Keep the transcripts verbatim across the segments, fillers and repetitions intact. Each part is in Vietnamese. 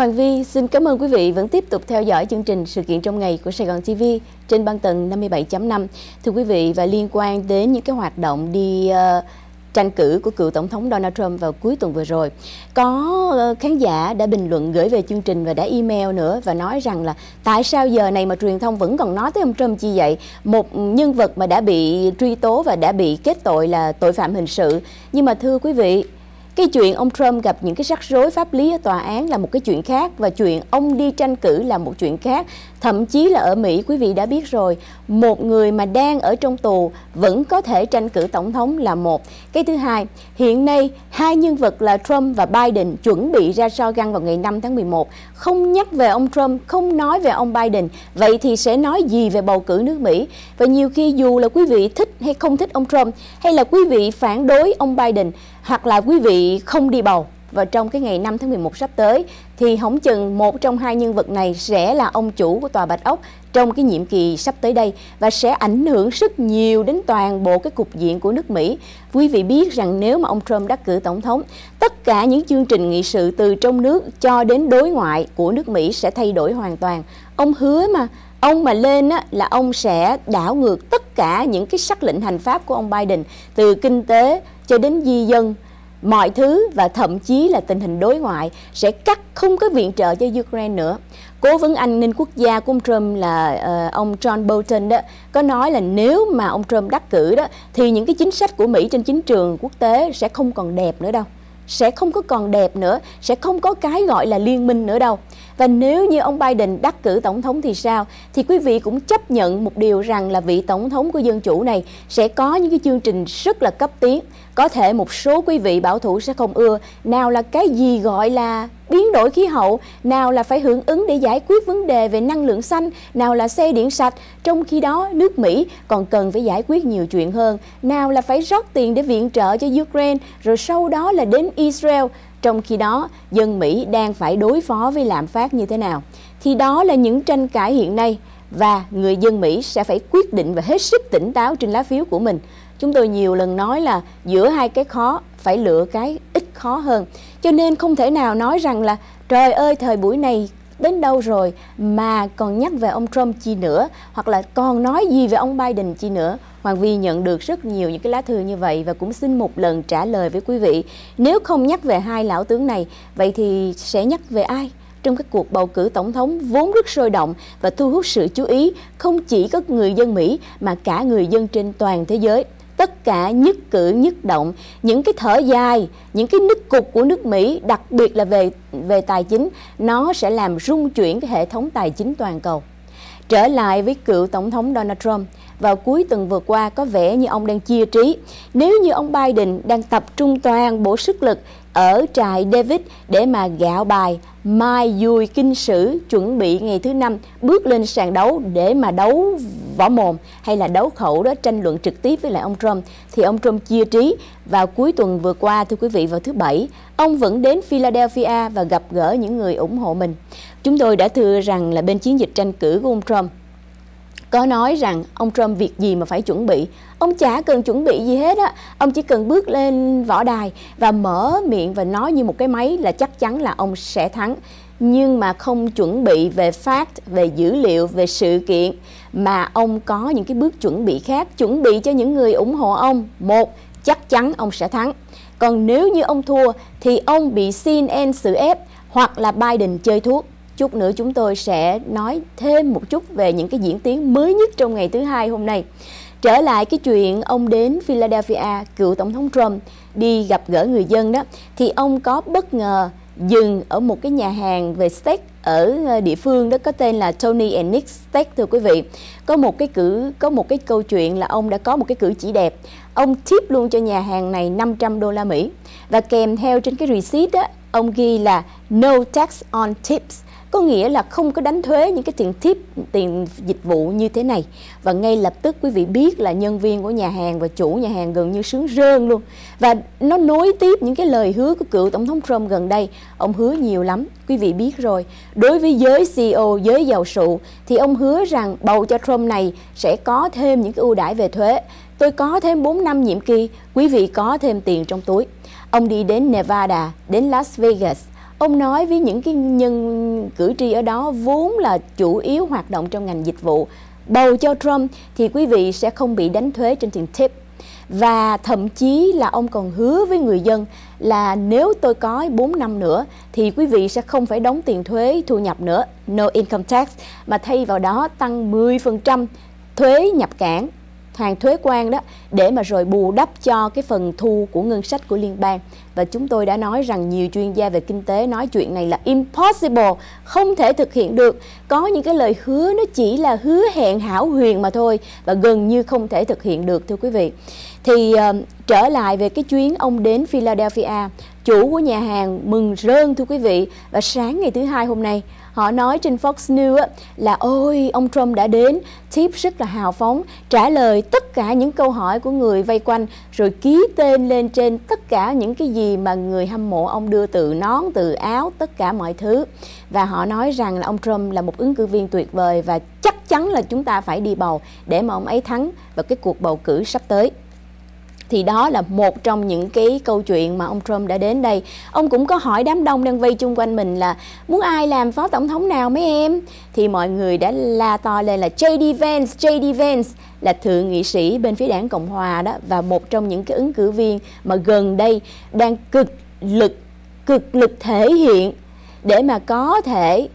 Hoàng Vy xin cảm ơn quý vị vẫn tiếp tục theo dõi chương trình sự kiện trong ngày của Sài Gòn ti vi trên băng tần năm mươi bảy chấm năm. Thưa quý vị, và liên quan đến những cái hoạt động đi uh, tranh cử của cựu Tổng thống Donald Trump vào cuối tuần vừa rồi, có khán giả đã bình luận gửi về chương trình và đã email nữa và nói rằng là tại sao giờ này mà truyền thông vẫn còn nói tới ông Trump chi vậy? Một nhân vật mà đã bị truy tố và đã bị kết tội là tội phạm hình sự. Nhưng mà thưa quý vị, cái chuyện ông Trump gặp những cái rắc rối pháp lý ở tòa án là một cái chuyện khác, và chuyện ông đi tranh cử là một chuyện khác. Thậm chí là ở Mỹ, quý vị đã biết rồi, một người mà đang ở trong tù vẫn có thể tranh cử tổng thống là một. Cái thứ hai, hiện nay hai nhân vật là Trump và Biden chuẩn bị ra so găng vào ngày năm tháng mười một. Không nhắc về ông Trump, không nói về ông Biden, vậy thì sẽ nói gì về bầu cử nước Mỹ? Và nhiều khi dù là quý vị thích hay không thích ông Trump, hay là quý vị phản đối ông Biden, hoặc là quý vị không đi bầu, và trong cái ngày năm tháng mười một sắp tới thì hổng chừng một trong hai nhân vật này sẽ là ông chủ của tòa Bạch Ốc trong cái nhiệm kỳ sắp tới đây, và sẽ ảnh hưởng rất nhiều đến toàn bộ cái cục diện của nước Mỹ. Quý vị biết rằng nếu mà ông Trump đắc cử tổng thống, tất cả những chương trình nghị sự từ trong nước cho đến đối ngoại của nước Mỹ sẽ thay đổi hoàn toàn. Ông hứa mà, ông mà lên á, là ông sẽ đảo ngược tất cả những cái sắc lệnh hành pháp của ông Biden, từ kinh tế cho đến di dân, mọi thứ, và thậm chí là tình hình đối ngoại, sẽ cắt không có viện trợ cho Ukraine nữa. Cố vấn an ninh quốc gia của ông Trump là uh, ông John Bolton đó, có nói là nếu mà ông Trump đắc cử đó thì những cái chính sách của Mỹ trên chính trường quốc tế sẽ không còn đẹp nữa đâu. Sẽ không có còn đẹp nữa, sẽ không có cái gọi là liên minh nữa đâu. Và nếu như ông Biden đắc cử tổng thống thì sao? Thì quý vị cũng chấp nhận một điều rằng là vị tổng thống của dân chủ này sẽ có những cái chương trình rất là cấp tiến. Có thể một số quý vị bảo thủ sẽ không ưa, nào là cái gì gọi là biến đổi khí hậu, nào là phải hưởng ứng để giải quyết vấn đề về năng lượng xanh, nào là xe điện sạch. Trong khi đó, nước Mỹ còn cần phải giải quyết nhiều chuyện hơn. Nào là phải rót tiền để viện trợ cho Ukraine, rồi sau đó là đến Israel. Trong khi đó, dân Mỹ đang phải đối phó với lạm phát như thế nào? Thì đó là những tranh cãi hiện nay, và người dân Mỹ sẽ phải quyết định và hết sức tỉnh táo trên lá phiếu của mình. Chúng tôi nhiều lần nói là giữa hai cái khó, phải lựa cái ít khó hơn. Cho nên không thể nào nói rằng là trời ơi, thời buổi này đến đâu rồi mà còn nhắc về ông Trump chi nữa, hoặc là còn nói gì về ông Biden chi nữa. Hoàng Vy nhận được rất nhiều những cái lá thư như vậy, và cũng xin một lần trả lời với quý vị, nếu không nhắc về hai lão tướng này, vậy thì sẽ nhắc về ai trong các cuộc bầu cử tổng thống vốn rất sôi động và thu hút sự chú ý không chỉ các người dân Mỹ mà cả người dân trên toàn thế giới? Tất cả nhất cử nhất động, những cái thở dài, những cái nứt cục của nước Mỹ, đặc biệt là về về tài chính, nó sẽ làm rung chuyển cái hệ thống tài chính toàn cầu. Trở lại với cựu tổng thống Donald Trump, vào cuối tuần vừa qua có vẻ như ông đang chia trí. Nếu như ông Biden đang tập trung toàn bộ sức lực ở trại David để mà gạo bài, mai dùi kinh sử, chuẩn bị ngày thứ năm bước lên sàn đấu để mà đấu võ mồm hay là đấu khẩu đó, tranh luận trực tiếp với lại ông Trump, thì ông Trump chia trí. Vào cuối tuần vừa qua, thưa quý vị, vào thứ Bảy, ông vẫn đến Philadelphia và gặp gỡ những người ủng hộ mình. Chúng tôi đã thưa rằng là bên chiến dịch tranh cử của ông Trump có nói rằng ông Trump việc gì mà phải chuẩn bị. Ông chả cần chuẩn bị gì hết á. Ông chỉ cần bước lên võ đài và mở miệng và nói như một cái máy là chắc chắn là ông sẽ thắng. Nhưng mà không chuẩn bị về fact, về dữ liệu, về sự kiện, mà ông có những cái bước chuẩn bị khác, chuẩn bị cho những người ủng hộ ông. Một, chắc chắn ông sẽ thắng. Còn nếu như ông thua thì ông bị C N N xử ép, hoặc là Biden chơi thuốc. Chút nữa chúng tôi sẽ nói thêm một chút về những cái diễn tiến mới nhất trong ngày thứ Hai hôm nay. Trở lại cái chuyện ông đến Philadelphia, cựu tổng thống Trump đi gặp gỡ người dân đó, thì ông có bất ngờ dừng ở một cái nhà hàng về steak ở địa phương đó, có tên là Tony and Nick Steak. Thưa quý vị, có một cái cử có một cái câu chuyện là ông đã có một cái cử chỉ đẹp. Ông tip luôn cho nhà hàng này năm trăm đô la Mỹ, và kèm theo trên cái receipt đó, ông ghi là no tax on tips, có nghĩa là không có đánh thuế những cái tiền tip, tiền dịch vụ như thế này. Và ngay lập tức quý vị biết là nhân viên của nhà hàng và chủ nhà hàng gần như sướng rơn luôn. Và nó nối tiếp những cái lời hứa của cựu tổng thống Trump gần đây. Ông hứa nhiều lắm, quý vị biết rồi. Đối với giới xê e ô, giới giàu sụ, thì ông hứa rằng bầu cho Trump này sẽ có thêm những cái ưu đãi về thuế. Tôi có thêm bốn năm nhiệm kỳ, quý vị có thêm tiền trong túi. Ông đi đến Nevada, đến Las Vegas. Ông nói với những cái nhân cử tri ở đó vốn là chủ yếu hoạt động trong ngành dịch vụ, bầu cho Trump thì quý vị sẽ không bị đánh thuế trên tiền tip. Và thậm chí là ông còn hứa với người dân là nếu tôi có bốn năm nữa thì quý vị sẽ không phải đóng tiền thuế thu nhập nữa, no income tax, mà thay vào đó tăng mười phần trăm thuế nhập cảng, hoàn thuế quan đó, để mà rồi bù đắp cho cái phần thu của ngân sách của liên bang. Và chúng tôi đã nói rằng nhiều chuyên gia về kinh tế nói chuyện này là impossible, không thể thực hiện được. Có những cái lời hứa nó chỉ là hứa hẹn hão huyền mà thôi, và gần như không thể thực hiện được, thưa quý vị. Thì uh, trở lại về cái chuyến ông đến Philadelphia, chủ của nhà hàng mừng rơn, thưa quý vị. Và sáng ngày thứ hai hôm nay, họ nói trên Fox News á, là ôi ông Trump đã đến, tiếp rất là hào phóng, trả lời tất cả những câu hỏi của người vây quanh, rồi ký tên lên trên tất cả những cái gì mà người hâm mộ ông đưa, từ nón, từ áo, tất cả mọi thứ. Và họ nói rằng là ông Trump là một ứng cử viên tuyệt vời và chắc chắn là chúng ta phải đi bầu để mà ông ấy thắng vào cái cuộc bầu cử sắp tới. Thì đó là một trong những cái câu chuyện mà ông Trump đã đến đây. Ông cũng có hỏi đám đông đang vây chung quanh mình là muốn ai làm phó tổng thống nào mấy em? Thì mọi người đã la to lên là J D Vance, J D Vance là thượng nghị sĩ bên phía đảng Cộng Hòa đó, và một trong những cái ứng cử viên mà gần đây đang cực lực, cực lực thể hiện để mà có thể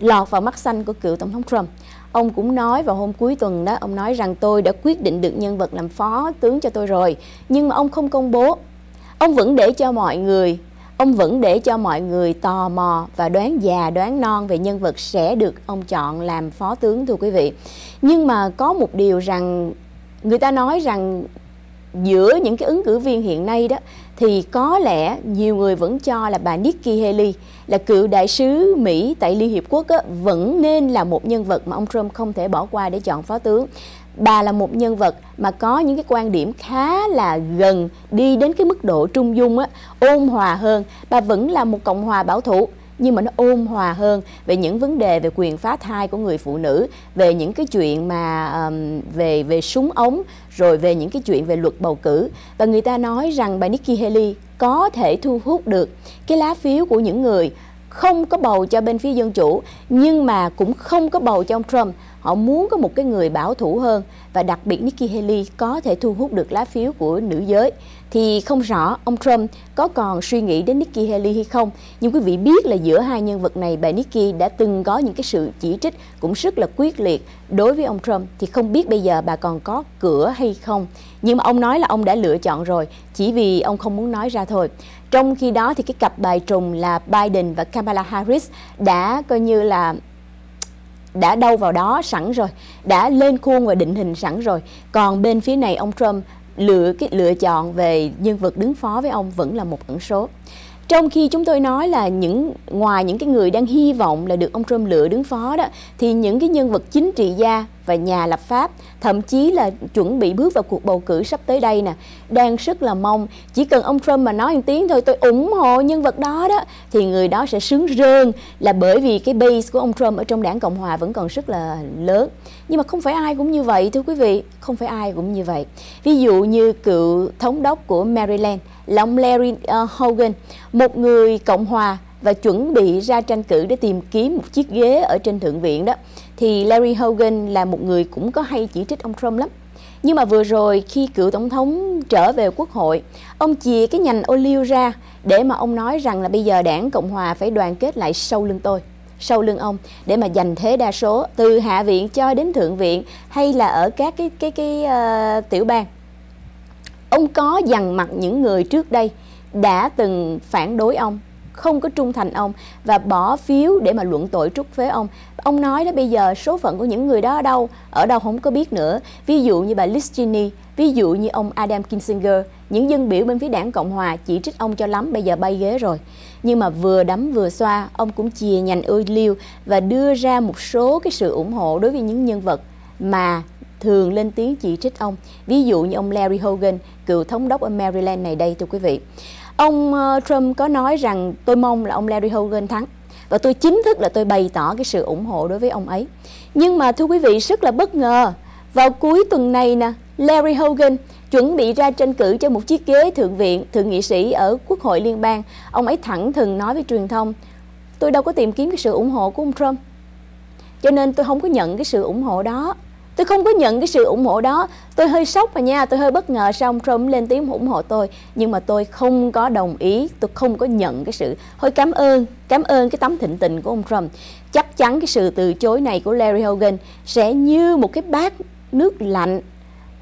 lọt vào mắt xanh của cựu tổng thống Trump. Ông cũng nói vào hôm cuối tuần đó, ông nói rằng tôi đã quyết định được nhân vật làm phó tướng cho tôi rồi. Nhưng mà ông không công bố. Ông vẫn để cho mọi người, ông vẫn để cho mọi người tò mò và đoán già đoán non về nhân vật sẽ được ông chọn làm phó tướng, thưa quý vị. Nhưng mà có một điều rằng người ta nói rằng giữa những cái ứng cử viên hiện nay đó, thì có lẽ nhiều người vẫn cho là bà Nikki Haley, là cựu đại sứ Mỹ tại Liên Hiệp Quốc á, vẫn nên là một nhân vật mà ông Trump không thể bỏ qua để chọn phó tướng. Bà là một nhân vật mà có những cái quan điểm khá là gần, đi đến cái mức độ trung dung á, ôn hòa hơn. Bà vẫn là một Cộng hòa bảo thủ, nhưng mà nó ôn hòa hơn về những vấn đề về quyền phá thai của người phụ nữ, về những cái chuyện mà um, về về súng ống, rồi về những cái chuyện về luật bầu cử. Và người ta nói rằng bà Nikki Haley có thể thu hút được cái lá phiếu của những người không có bầu cho bên phía Dân Chủ, nhưng mà cũng không có bầu cho ông Trump. Họ muốn có một cái người bảo thủ hơn, và đặc biệt Nikki Haley có thể thu hút được lá phiếu của nữ giới. Thì không rõ ông Trump có còn suy nghĩ đến Nikki Haley hay không. Nhưng quý vị biết là giữa hai nhân vật này, bà Nikki đã từng có những cái sự chỉ trích cũng rất là quyết liệt đối với ông Trump. Thì không biết bây giờ bà còn có cửa hay không. Nhưng mà ông nói là ông đã lựa chọn rồi, chỉ vì ông không muốn nói ra thôi. Trong khi đó thì cái cặp bài trùng là Biden và Kamala Harris đã coi như là đã đâu vào đó sẵn rồi, đã lên khuôn và định hình sẵn rồi. Còn bên phía này ông Trump lựa cái lựa chọn về nhân vật đứng phó với ông vẫn là một ẩn số. Trong khi chúng tôi nói là những ngoài những cái người đang hy vọng là được ông Trump lựa đứng phó đó, thì những cái nhân vật chính trị gia và nhà lập pháp, thậm chí là chuẩn bị bước vào cuộc bầu cử sắp tới đây nè, đang rất là mong chỉ cần ông Trump mà nói một tiếng thôi, tôi ủng hộ nhân vật đó đó, thì người đó sẽ sướng rơn, là bởi vì cái base của ông Trump ở trong đảng Cộng Hòa vẫn còn rất là lớn. Nhưng mà không phải ai cũng như vậy, thưa quý vị, không phải ai cũng như vậy. Ví dụ như cựu thống đốc của Maryland là ông Larry uh, Hogan, một người Cộng Hòa và chuẩn bị ra tranh cử để tìm kiếm một chiếc ghế ở trên Thượng viện đó. Thì Larry Hogan là một người cũng có hay chỉ trích ông Trump lắm. Nhưng mà vừa rồi khi cựu tổng thống trở về Quốc hội, ông chìa cái nhành ô liu ra để mà ông nói rằng là bây giờ đảng Cộng Hòa phải đoàn kết lại sau lưng tôi, sau lưng ông, để mà giành thế đa số từ Hạ viện cho đến Thượng viện hay là ở các cái, cái, cái uh, tiểu bang. Ông có dằn mặt những người trước đây đã từng phản đối ông, không có trung thành ông và bỏ phiếu để mà luận tội trút phế ông. Ông nói đó, bây giờ số phận của những người đó ở đâu, ở đâu không có biết nữa. Ví dụ như bà Liz Cheney, ví dụ như ông Adam Kinzinger, những dân biểu bên phía đảng Cộng Hòa chỉ trích ông cho lắm, bây giờ bay ghế rồi. Nhưng mà vừa đấm vừa xoa, ông cũng chìa nhành ô liu và đưa ra một số cái sự ủng hộ đối với những nhân vật mà thường lên tiếng chỉ trích ông. Ví dụ như ông Larry Hogan, cựu thống đốc ở Maryland này đây, thưa quý vị. Ông Trump có nói rằng tôi mong là ông Larry Hogan thắng, và tôi chính thức là tôi bày tỏ cái sự ủng hộ đối với ông ấy. Nhưng mà thưa quý vị, rất là bất ngờ, vào cuối tuần này nè, Larry Hogan Chuẩn bị ra tranh cử cho một chiếc ghế thượng viện, thượng nghị sĩ ở Quốc hội Liên bang, ông ấy thẳng thừng nói với truyền thông, tôi đâu có tìm kiếm cái sự ủng hộ của ông Trump. Cho nên tôi không có nhận cái sự ủng hộ đó. Tôi không có nhận cái sự ủng hộ đó. Tôi hơi sốc mà nha, tôi hơi bất ngờ sao ông Trump lên tiếng ủng hộ tôi. Nhưng mà tôi không có đồng ý, tôi không có nhận cái sự. Hơi cảm ơn, cảm ơn cái tấm thịnh tình của ông Trump. Chắc chắn cái sự từ chối này của Larry Hogan sẽ như một cái bát nước lạnh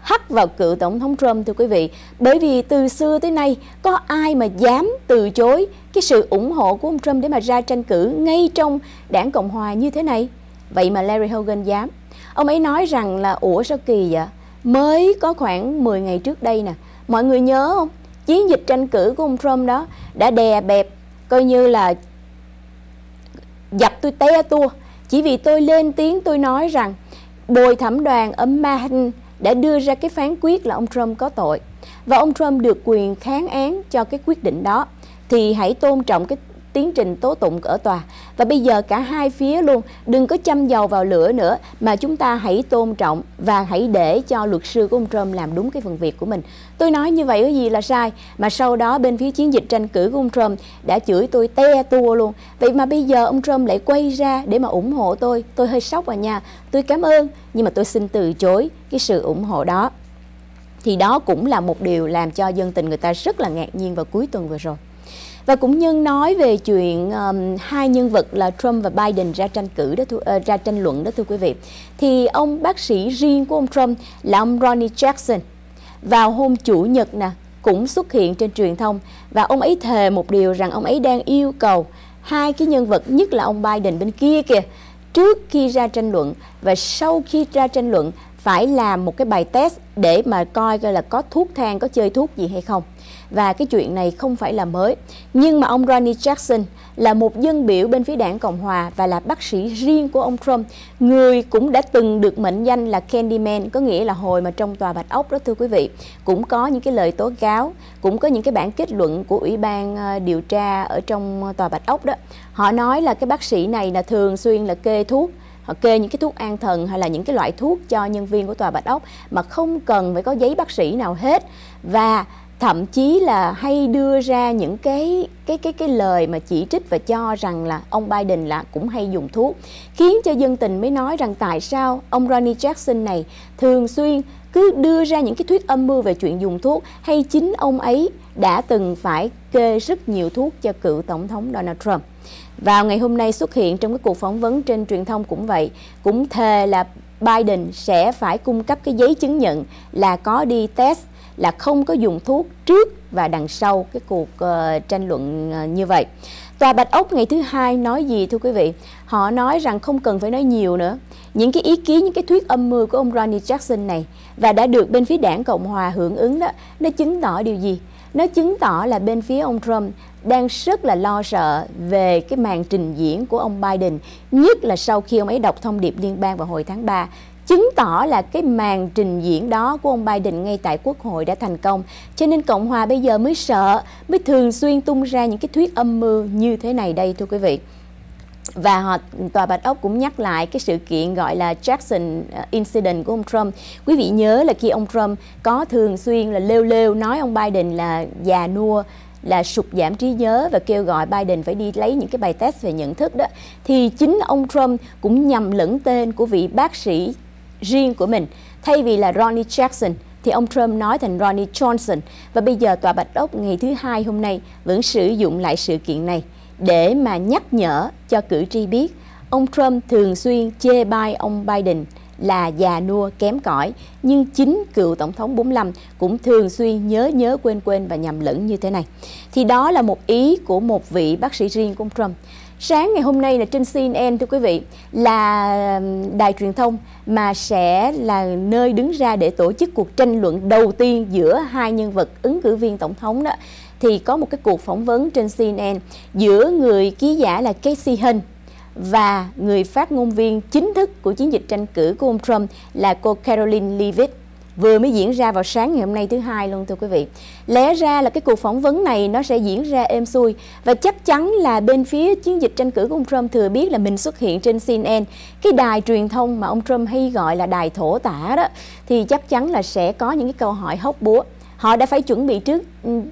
hắt vào cựu Tổng thống Trump, thưa quý vị. Bởi vì từ xưa tới nay, có ai mà dám từ chối cái sự ủng hộ của ông Trump để mà ra tranh cử ngay trong đảng Cộng Hòa như thế này? Vậy mà Larry Hogan dám. Ông ấy nói rằng là, ủa sao kỳ vậy? Mới có khoảng mười ngày trước đây nè, mọi người nhớ không? Chiến dịch tranh cử của ông Trump đó đã đè bẹp, coi như là dập tôi té tua. Chỉ vì tôi lên tiếng tôi nói rằng bồi thẩm đoàn ở Manhattan đã đưa ra cái phán quyết là ông Trump có tội. Và ông Trump được quyền kháng án cho cái quyết định đó. Thì hãy tôn trọng cái tiến trình tố tụng ở tòa. Và bây giờ cả hai phía luôn, đừng có châm dầu vào lửa nữa, mà chúng ta hãy tôn trọng và hãy để cho luật sư của ông Trump làm đúng cái phần việc của mình. Tôi nói như vậy có gì là sai, mà sau đó bên phía chiến dịch tranh cử của ông Trump đã chửi tôi te tua luôn. Vậy mà bây giờ ông Trump lại quay ra để mà ủng hộ tôi. Tôi hơi sốc à nha, tôi cảm ơn, nhưng mà tôi xin từ chối cái sự ủng hộ đó. Thì đó cũng là một điều làm cho dân tình người ta rất là ngạc nhiên vào cuối tuần vừa rồi. Và cũng nhân nói về chuyện um, hai nhân vật là Trump và Biden ra tranh cử đó, uh, ra tranh luận đó thưa quý vị. Thì ông bác sĩ riêng của ông Trump là ông Ronny Jackson vào hôm Chủ nhật nè cũng xuất hiện trên truyền thông và ông ấy thề một điều rằng ông ấy đang yêu cầu hai cái nhân vật, nhất là ông Biden bên kia kìa, trước khi ra tranh luận và sau khi ra tranh luận phải làm một cái bài test để mà coi coi là có thuốc thang, có chơi thuốc gì hay không. Và cái chuyện này không phải là mới. Nhưng mà ông Ronny Jackson là một dân biểu bên phía đảng Cộng Hòa và là bác sĩ riêng của ông Trump, người cũng đã từng được mệnh danh là Candyman, có nghĩa là hồi mà trong tòa Bạch Ốc đó thưa quý vị, cũng có những cái lời tố cáo, cũng có những cái bản kết luận của Ủy ban điều tra ở trong tòa Bạch Ốc đó. Họ nói là cái bác sĩ này là thường xuyên là kê thuốc, họ kê những cái thuốc an thần hay là những cái loại thuốc cho nhân viên của tòa Bạch Ốc mà không cần phải có giấy bác sĩ nào hết, và thậm chí là hay đưa ra những cái cái cái cái lời mà chỉ trích và cho rằng là ông Biden là cũng hay dùng thuốc, khiến cho dân tình mới nói rằng tại sao ông Ronny Jackson này thường xuyên cứ đưa ra những cái thuyết âm mưu về chuyện dùng thuốc, hay chính ông ấy đã từng phải kê rất nhiều thuốc cho cựu Tổng thống Donald Trump. Vào ngày hôm nay xuất hiện trong cái cuộc phỏng vấn trên truyền thông cũng vậy, cũng thề là Biden sẽ phải cung cấp cái giấy chứng nhận là có đi test, là không có dùng thuốc trước và đằng sau cái cuộc uh, tranh luận uh, như vậy. Tòa Bạch Ốc ngày thứ hai nói gì thưa quý vị? Họ nói rằng không cần phải nói nhiều nữa. Những cái ý kiến, những cái thuyết âm mưu của ông Ronny Jackson này và đã được bên phía đảng Cộng Hòa hưởng ứng đó, nó chứng tỏ điều gì? Nó chứng tỏ là bên phía ông Trump đang rất là lo sợ về cái màn trình diễn của ông Biden, nhất là sau khi ông ấy đọc thông điệp liên bang vào hồi tháng ba. Chứng tỏ là cái màn trình diễn đó của ông Biden ngay tại Quốc hội đã thành công. Cho nên Cộng Hòa bây giờ mới sợ, mới thường xuyên tung ra những cái thuyết âm mưu như thế này đây thưa quý vị. Và họ, Tòa Bạch Ốc cũng nhắc lại cái sự kiện gọi là Jackson Incident của ông Trump. Quý vị nhớ là khi ông Trump có thường xuyên là lêu lêu nói ông Biden là già nua, là sụt giảm trí nhớ và kêu gọi Biden phải đi lấy những cái bài test về nhận thức đó, thì chính ông Trump cũng nhầm lẫn tên của vị bác sĩ riêng của mình. Thay vì là Ronny Jackson thì ông Trump nói thành Ronny Johnson. Và bây giờ Tòa Bạch Ốc ngày thứ hai hôm nay vẫn sử dụng lại sự kiện này để mà nhắc nhở cho cử tri biết ông Trump thường xuyên chê bai ông Biden là già nua kém cỏi, nhưng chính cựu Tổng thống bốn mươi lăm cũng thường xuyên nhớ nhớ quên quên và nhầm lẫn như thế này. Thì đó là một ý của một vị bác sĩ riêng của ông Trump. Sáng ngày hôm nay là trên C N N thưa quý vị, là đài truyền thông mà sẽ là nơi đứng ra để tổ chức cuộc tranh luận đầu tiên giữa hai nhân vật ứng cử viên Tổng thống đó. Thì có một cái cuộc phỏng vấn trên C N N giữa người ký giả là Casey Hunt và người phát ngôn viên chính thức của chiến dịch tranh cử của ông Trump là cô Caroline Leavitt. vừa mới diễn ra vào sáng ngày hôm nay thứ hai luôn thưa quý vị. Lẽ ra là cái cuộc phỏng vấn này nó sẽ diễn ra êm xuôi và chắc chắn là bên phía chiến dịch tranh cử của ông Trump thừa biết là mình xuất hiện trên C N N, cái đài truyền thông mà ông Trump hay gọi là đài thổ tả đó, thì chắc chắn là sẽ có những cái câu hỏi hóc búa. Họ đã phải chuẩn bị trước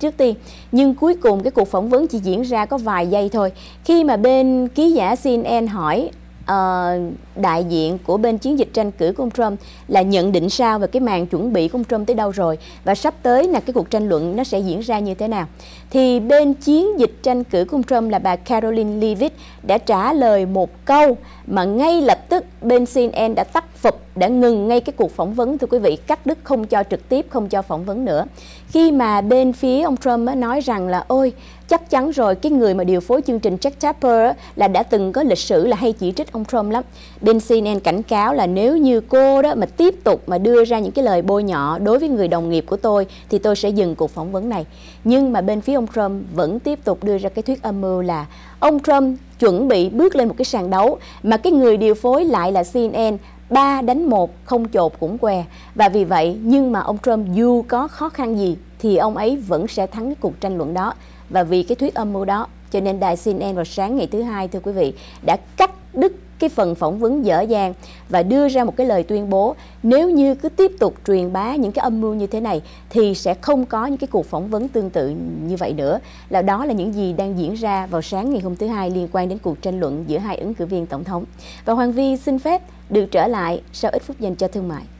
trước tiên, nhưng cuối cùng cái cuộc phỏng vấn chỉ diễn ra có vài giây thôi. Khi mà bên ký giả C N N hỏi Uh, đại diện của bên chiến dịch tranh cử của ông Trump là nhận định sao về cái màn chuẩn bị của ông Trump tới đâu rồi và sắp tới là cái cuộc tranh luận nó sẽ diễn ra như thế nào, thì bên chiến dịch tranh cử của ông Trump là bà Caroline Leavitt đã trả lời một câu mà ngay lập tức bên C N N đã tắt phục, đã ngừng ngay cái cuộc phỏng vấn thưa quý vị, cắt đứt không cho trực tiếp, không cho phỏng vấn nữa. Khi mà bên phía ông Trump nói rằng là ôi chắc chắn rồi, cái người mà điều phối chương trình Jack Tapper là đã từng có lịch sử là hay chỉ trích ông Trump lắm. Bên C N N cảnh cáo là nếu như cô đó mà tiếp tục mà đưa ra những cái lời bôi nhọ đối với người đồng nghiệp của tôi thì tôi sẽ dừng cuộc phỏng vấn này. Nhưng mà bên phía ông Trump vẫn tiếp tục đưa ra cái thuyết âm mưu là ông Trump chuẩn bị bước lên một cái sàn đấu mà cái người điều phối lại là C N N, ba đánh một không chột cũng què. Và vì vậy nhưng mà ông Trump dù có khó khăn gì thì ông ấy vẫn sẽ thắng cái cuộc tranh luận đó. Và vì cái thuyết âm mưu đó cho nên đài C N N vào sáng ngày thứ hai thưa quý vị đã cắt đứt cái phần phỏng vấn dở dàng và đưa ra một cái lời tuyên bố nếu như cứ tiếp tục truyền bá những cái âm mưu như thế này thì sẽ không có những cái cuộc phỏng vấn tương tự như vậy nữa. Là đó là những gì đang diễn ra vào sáng ngày hôm thứ hai liên quan đến cuộc tranh luận giữa hai ứng cử viên tổng thống. Và Hoàng Vy xin phép được trở lại sau ít phút dành cho thương mại.